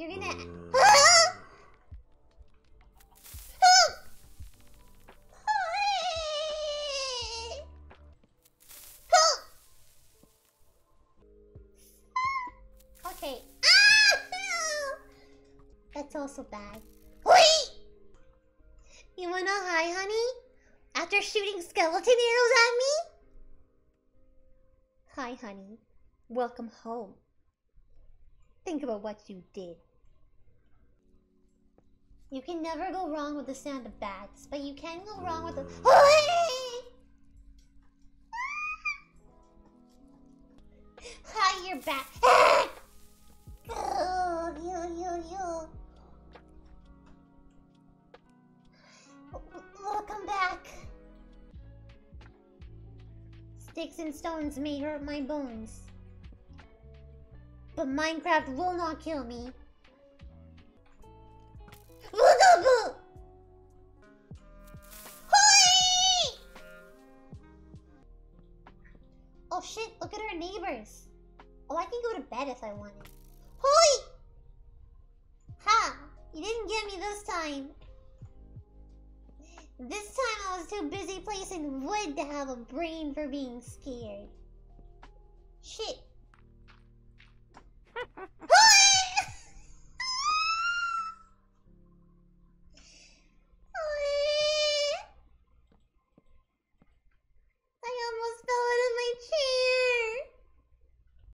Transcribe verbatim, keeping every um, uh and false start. You're gonna. Okay. That's also bad. You wanna hi, honey? After shooting skeleton arrows at me? Hi, honey. Welcome home. Think about what you did. You can never go wrong with the sound of bats, but you can go wrong with the... Hi, you're back. Oh, yo, yo, yo. Welcome back. Sticks and stones may hurt my bones, but Minecraft will not kill me. Oh shit, look at our neighbors. Oh, I can go to bed if I wanted. Holy! Ha! You didn't get me this time. This time I was too busy placing wood to have a brain for being scared. Shit.